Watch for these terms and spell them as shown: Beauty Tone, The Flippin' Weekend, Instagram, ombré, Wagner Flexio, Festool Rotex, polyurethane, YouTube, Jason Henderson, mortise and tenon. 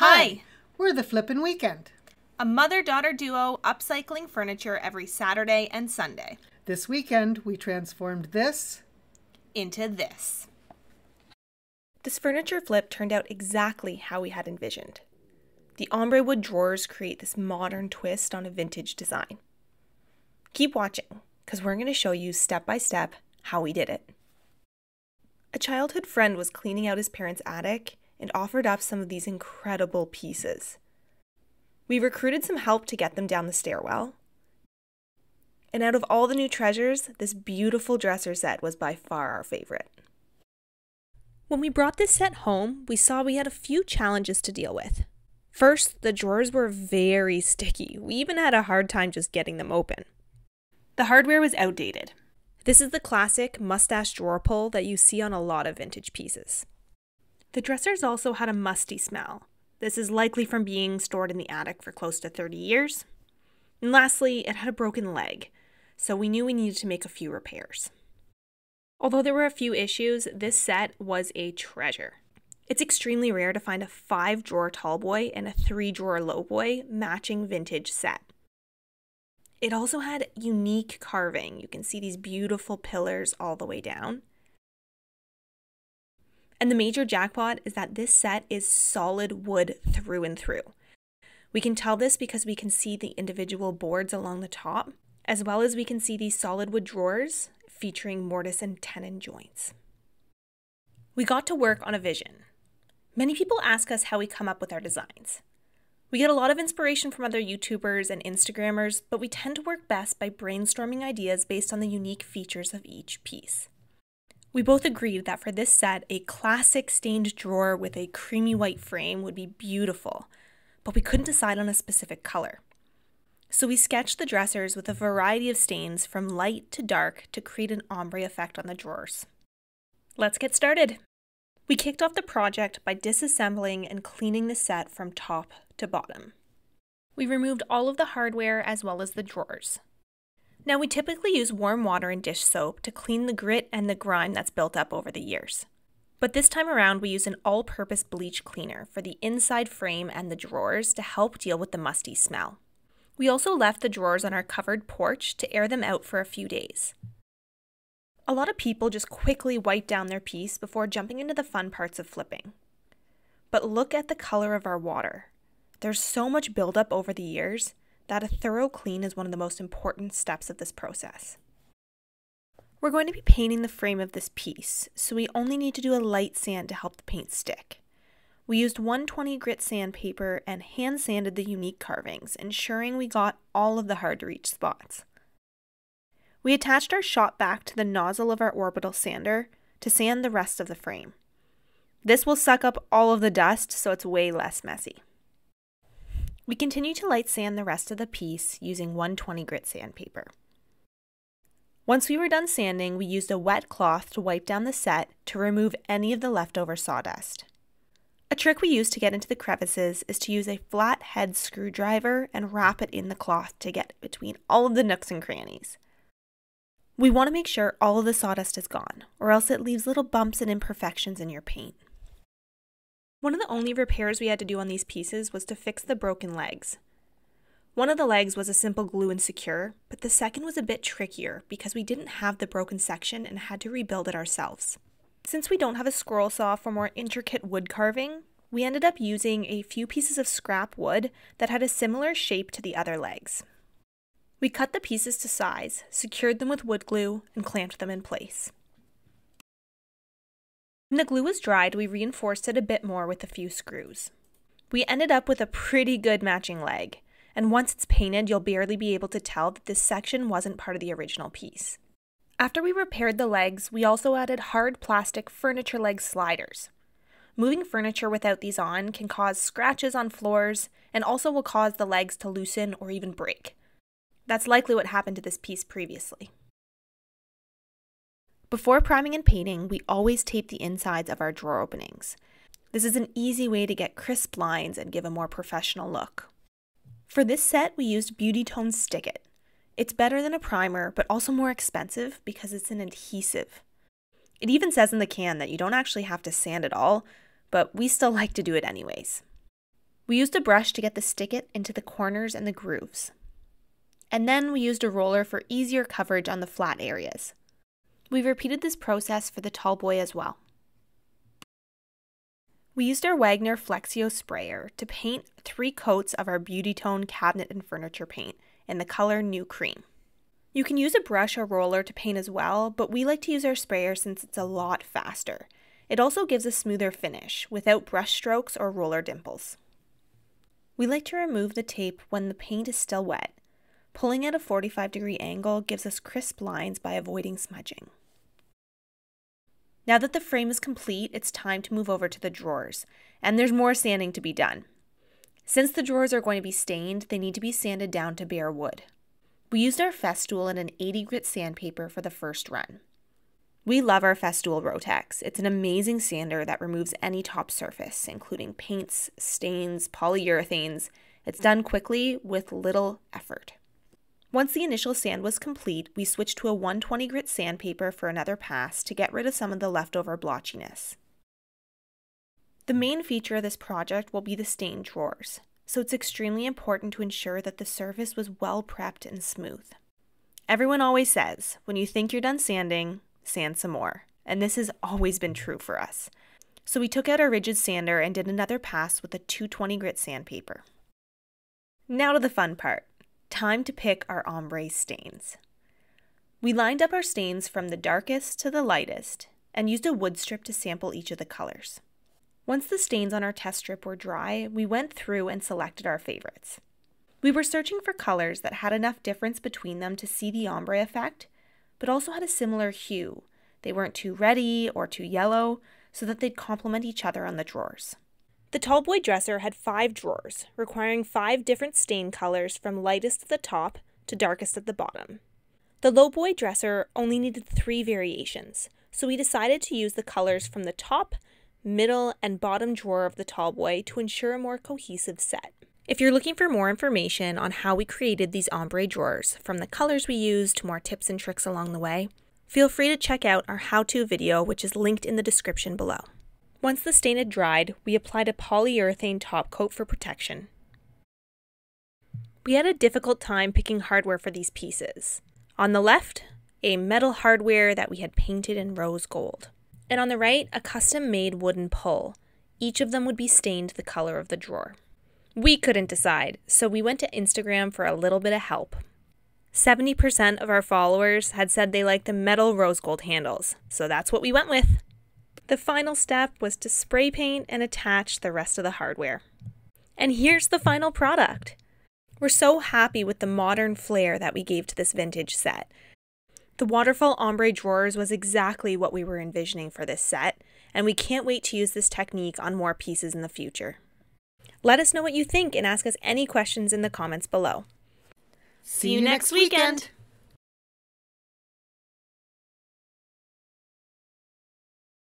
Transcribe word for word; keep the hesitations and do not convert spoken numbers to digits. Hi! We're The Flippin' Weekend, a mother-daughter duo upcycling furniture every Saturday and Sunday. This weekend, we transformed this into this. This furniture flip turned out exactly how we had envisioned. The ombré wood drawers create this modern twist on a vintage design. Keep watching, because we're going to show you step by step how we did it. A childhood friend was cleaning out his parents' attic and offered up some of these incredible pieces. We recruited some help to get them down the stairwell. And out of all the new treasures, this beautiful dresser set was by far our favorite. When we brought this set home, we saw we had a few challenges to deal with. First, the drawers were very sticky. We even had a hard time just getting them open. The hardware was outdated. This is the classic mustache drawer pull that you see on a lot of vintage pieces. The dressers also had a musty smell. This is likely from being stored in the attic for close to thirty years. And lastly, it had a broken leg, so we knew we needed to make a few repairs. Although there were a few issues, this set was a treasure. It's extremely rare to find a five-drawer tall boy and a three-drawer low boy matching vintage set. It also had unique carving. You can see these beautiful pillars all the way down. And the major jackpot is that this set is solid wood through and through. We can tell this because we can see the individual boards along the top, as well as we can see these solid wood drawers featuring mortise and tenon joints. We got to work on a vision. Many people ask us how we come up with our designs. We get a lot of inspiration from other YouTubers and Instagrammers, but we tend to work best by brainstorming ideas based on the unique features of each piece. We both agreed that for this set, a classic stained drawer with a creamy white frame would be beautiful, but we couldn't decide on a specific color. So we sketched the dressers with a variety of stains from light to dark to create an ombre effect on the drawers. Let's get started. We kicked off the project by disassembling and cleaning the set from top to bottom. We removed all of the hardware as well as the drawers. Now, we typically use warm water and dish soap to clean the grit and the grime that's built up over the years. But this time around, we use an all-purpose bleach cleaner for the inside frame and the drawers to help deal with the musty smell. We also left the drawers on our covered porch to air them out for a few days. A lot of people just quickly wipe down their piece before jumping into the fun parts of flipping. But look at the color of our water. There's so much buildup over the years that a thorough clean is one of the most important steps of this process. We're going to be painting the frame of this piece, so we only need to do a light sand to help the paint stick. We used one twenty grit sandpaper and hand sanded the unique carvings, ensuring we got all of the hard-to-reach spots. We attached our shop back to the nozzle of our orbital sander to sand the rest of the frame. This will suck up all of the dust, so it's way less messy. We continue to light sand the rest of the piece using one twenty grit sandpaper. Once we were done sanding, we used a wet cloth to wipe down the set to remove any of the leftover sawdust. A trick we use to get into the crevices is to use a flat head screwdriver and wrap it in the cloth to get between all of the nooks and crannies. We want to make sure all of the sawdust is gone, or else it leaves little bumps and imperfections in your paint. One of the only repairs we had to do on these pieces was to fix the broken legs. One of the legs was a simple glue and secure, but the second was a bit trickier because we didn't have the broken section and had to rebuild it ourselves. Since we don't have a scroll saw for more intricate wood carving, we ended up using a few pieces of scrap wood that had a similar shape to the other legs. We cut the pieces to size, secured them with wood glue, and clamped them in place. When the glue was dried, we reinforced it a bit more with a few screws. We ended up with a pretty good matching leg, and once it's painted, you'll barely be able to tell that this section wasn't part of the original piece. After we repaired the legs, we also added hard plastic furniture leg sliders. Moving furniture without these on can cause scratches on floors and also will cause the legs to loosen or even break. That's likely what happened to this piece previously. Before priming and painting, we always tape the insides of our drawer openings. This is an easy way to get crisp lines and give a more professional look. For this set, we used Beauty Tone Stick It. It's better than a primer, but also more expensive because it's an adhesive. It even says in the can that you don't actually have to sand it all, but we still like to do it anyways. We used a brush to get the stick-it into the corners and the grooves. And then we used a roller for easier coverage on the flat areas. We've repeated this process for the tall boy as well. We used our Wagner Flexio sprayer to paint three coats of our Beauty Tone cabinet and furniture paint in the color New Cream. You can use a brush or roller to paint as well, but we like to use our sprayer since it's a lot faster. It also gives a smoother finish without brush strokes or roller dimples. We like to remove the tape when the paint is still wet. Pulling at a forty-five degree angle gives us crisp lines by avoiding smudging. Now that the frame is complete, it's time to move over to the drawers, and there's more sanding to be done. Since the drawers are going to be stained, they need to be sanded down to bare wood. We used our Festool and an eighty grit sandpaper for the first run. We love our Festool Rotex. It's an amazing sander that removes any top surface, including paints, stains, polyurethanes. It's done quickly with little effort. Once the initial sand was complete, we switched to a one twenty grit sandpaper for another pass to get rid of some of the leftover blotchiness. The main feature of this project will be the stained drawers, so it's extremely important to ensure that the surface was well prepped and smooth. Everyone always says, when you think you're done sanding, sand some more, and this has always been true for us. So we took out our rigid sander and did another pass with a two twenty grit sandpaper. Now to the fun part. Time to pick our ombré stains. We lined up our stains from the darkest to the lightest and used a wood strip to sample each of the colors. Once the stains on our test strip were dry, we went through and selected our favorites. We were searching for colors that had enough difference between them to see the ombré effect, but also had a similar hue. They weren't too reddy or too yellow, so that they'd complement each other on the drawers. The tall boy dresser had five drawers, requiring five different stain colors from lightest at the top to darkest at the bottom. The low boy dresser only needed three variations, so we decided to use the colors from the top, middle, and bottom drawer of the tall boy to ensure a more cohesive set. If you're looking for more information on how we created these ombré drawers, from the colors we used to more tips and tricks along the way, feel free to check out our how-to video, which is linked in the description below. Once the stain had dried, we applied a polyurethane top coat for protection. We had a difficult time picking hardware for these pieces. On the left, a metal hardware that we had painted in rose gold. And on the right, a custom-made wooden pole. Each of them would be stained the color of the drawer. We couldn't decide, so we went to Instagram for a little bit of help. seventy percent of our followers had said they liked the metal rose gold handles, so that's what we went with. The final step was to spray paint and attach the rest of the hardware. And here's the final product. We're so happy with the modern flair that we gave to this vintage set. The waterfall ombré drawers was exactly what we were envisioning for this set, and we can't wait to use this technique on more pieces in the future. Let us know what you think and ask us any questions in the comments below. See you next weekend!